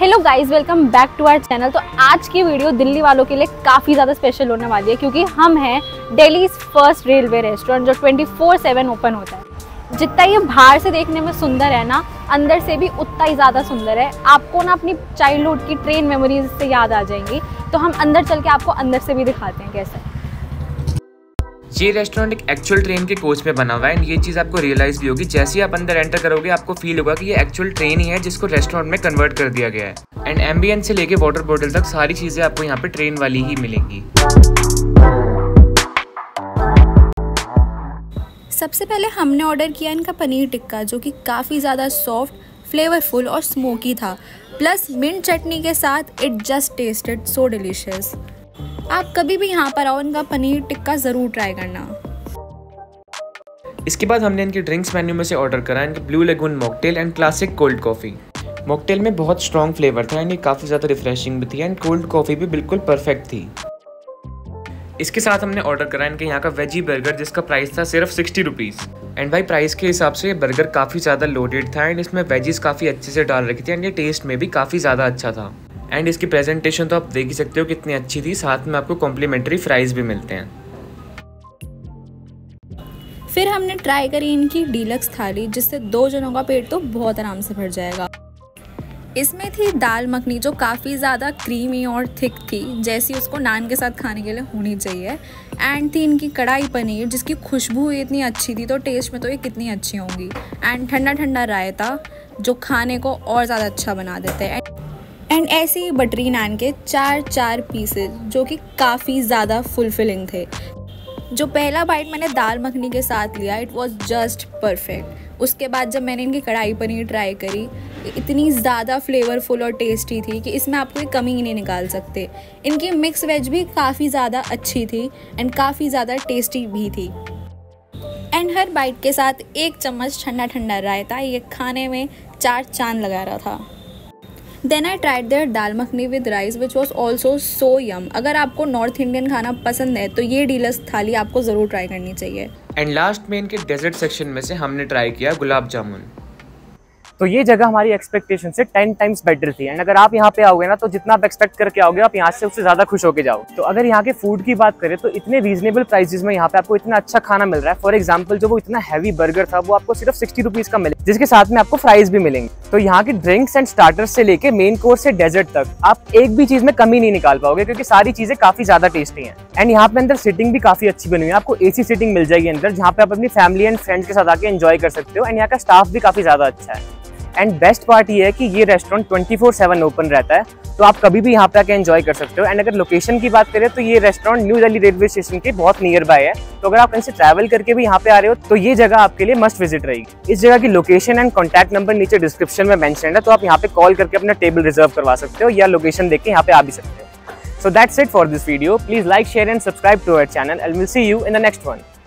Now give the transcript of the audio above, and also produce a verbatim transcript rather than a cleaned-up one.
Hello guys, welcome back to our channel. तो आज की वीडियो दिल्ली वालों के लिए काफ़ी ज़्यादा स्पेशल होने वाली है क्योंकि हम हैं दिल्लीज फर्स्ट रेलवे रेस्टोरेंट जो ट्वेंटी फोर सेवन ओपन होता है। जितना ये बाहर से देखने में सुंदर है ना, अंदर से भी उतना ही ज़्यादा सुंदर है। आपको ना अपनी चाइल्डहुड की ट्रेन मेमोरीज से याद आ जाएंगी। तो हम अंदर चल के आपको अंदर से भी दिखाते हैं कैसा है। ये रेस्टोरेंट एक एक्चुअल ट्रेन के कोच पे बना हुआ है एंड ये चीज़ आपको रियलाइज़ भी होगी। जैसे ही आप अंदर एंटर करोगे आपको फील होगा कि ये एक्चुअल ट्रेन ही है जिसको रेस्टोरेंट में कन्वर्ट कर दिया गया है। एंड एम्बियंस से लेके वाटर बॉटल तक सारी चीज़ें आपको यहाँ पे ट्रेन वाली ही मिलेंगी। सबसे पहले हमने ऑर्डर किया इनका पनीर टिक्का जो कि काफ़ी ज़्यादा सॉफ्ट, फ्लेवरफुल और स्मोकी था। प्लस मिंट चटनी के साथ it just tasted so delicious. आप कभी भी यहाँ पर आओ, इनका पनीर टिक्का ज़रूर ट्राई करना। इसके बाद हमने इनके ड्रिंक्स मेन्यू में से ऑर्डर करा इनके blue lagoon mocktail and classic cold coffee. Mocktail में बहुत स्ट्रॉन्ग फ्लेवर था एंड ये काफ़ी ज़्यादा रिफ्रेशिंग भी थी एंड कोल्ड कॉफ़ी भी बिल्कुल परफेक्ट थी। इसके साथ हमने ऑर्डर करा इनके यहाँ का वेजी बर्गर जिसका प्राइस था सिर्फ सिक्सटी रुपीज़। एंड भाई, प्राइस के हिसाब से ये बर्गर काफ़ी ज़्यादा लोडेड था एंड इसमें वेजीज़ काफ़ी अच्छे से डाल रखी थी एंड ये टेस्ट में भी काफ़ी ज़्यादा अच्छा था। एंड इसकी प्रेजेंटेशन तो आप देख ही सकते हो कितनी अच्छी थी। साथ में आपको कॉम्प्लीमेंट्री फ्राइज भी मिलते हैं। फिर हमने ट्राई करी इनकी डीलक्स थाली जिससे दो जनों का पेट तो बहुत आराम से भर जाएगा। इसमें थी दाल मखनी जो काफ़ी ज़्यादा क्रीमी और थिक थी, जैसी उसको नान के साथ खाने के लिए होनी चाहिए। एंड थी इनकी कढ़ाई पनीर जिसकी खुशबू इतनी अच्छी थी तो टेस्ट में तो ये कितनी अच्छी होंगी। एंड ठंडा ठंडा रायता जो खाने को और ज़्यादा अच्छा बना देते हैं। एंड ऐसे ही बटरी नान के चार चार पीसेज जो कि काफ़ी ज़्यादा फुलफिलिंग थे। जो पहला बाइट मैंने दाल मखनी के साथ लिया, इट वाज जस्ट परफेक्ट। उसके बाद जब मैंने इनकी कढ़ाई पनीर ट्राई करी, इतनी ज़्यादा फ्लेवरफुल और टेस्टी थी कि इसमें आप कोई कमी ही नहीं निकाल सकते। इनकी मिक्स वेज भी काफ़ी ज़्यादा अच्छी थी एंड काफ़ी ज़्यादा टेस्टी भी थी। एंड हर बाइट के साथ एक चम्मच ठंडा ठंडा रायता, ये खाने में चार चांद लगा रहा था। Then I tried their dal makhani with rice which was also so yum. अगर आपको नॉर्थ इंडियन खाना पसंद है तो ये डीलक्स थाली आपको ज़रूर ट्राई करनी चाहिए। एंड लास्ट में इनके डेजर्ट सेक्शन में से हमने ट्राई किया गुलाब जामुन। तो ये जगह हमारी एक्सपेक्टेशन से टेन टाइम्स बेटर थी एंड अगर आप यहाँ पे आओगे ना तो जितना आप एक्सपेक्ट करके आओगे आप यहाँ से उससे ज़्यादा खुश होकर जाओ। तो अगर यहाँ के फूड की बात करें तो इतने रीजनेबल प्राइसेस में यहाँ पे आपको इतना अच्छा खाना मिल रहा है। फॉर एग्जाम्पल जो वो इतना हैवी बर्गर था वो आपको सिर्फ सिक्सटी रुपीज़ का मिले, जिसके साथ में आपको फ्राइज भी मिलेंगे। तो यहाँ के ड्रिंक्स एंड स्टार्टर्स से लेकर मेन कोर्स से डेजर्ट तक आप एक भी चीज़ में कमी नहीं निकाल पाओगे क्योंकि सारी चीज़ें काफ़ी ज़्यादा टेस्टी हैं। एंड यहाँ पे अंदर सीटिंग भी काफ़ी अच्छी बनी हुई है, आपको एसी सीटिंग मिल जाएगी अंदर, जहाँ पे आप अपनी फैमिली एंड फ्रेंड्स के साथ आके एंजॉय कर सकते हो। एंड यहाँ का स्टाफ भी काफ़ी ज़्यादा अच्छा है। एंड बेस्ट पार्ट ये है कि ये restaurant twenty four seven open रहता है तो आप कभी भी यहाँ पे आके एंजॉय कर सकते हो। एंड अगर लोकेशन की बात करें तो ये restaurant new Delhi railway station के बहुत नियर बाय है, तो अगर आप इनसे ट्रैवल करके भी यहाँ पे आ रहे हो तो ये जगह आपके लिए मस्ट विजिट रहेगी। इस जगह की लोकेशन एंड कॉन्टैक्ट नंबर नीचे डिस्क्रिप्शन में मेंशन है, तो आप यहाँ पे कॉल करके अपना टेबल रिजर्व करवा सकते हो या लोकेशन देख के यहाँ पे आ भी सकते हो। So that's it for this video. Please like, share and subscribe to our channel and will see you in the next one.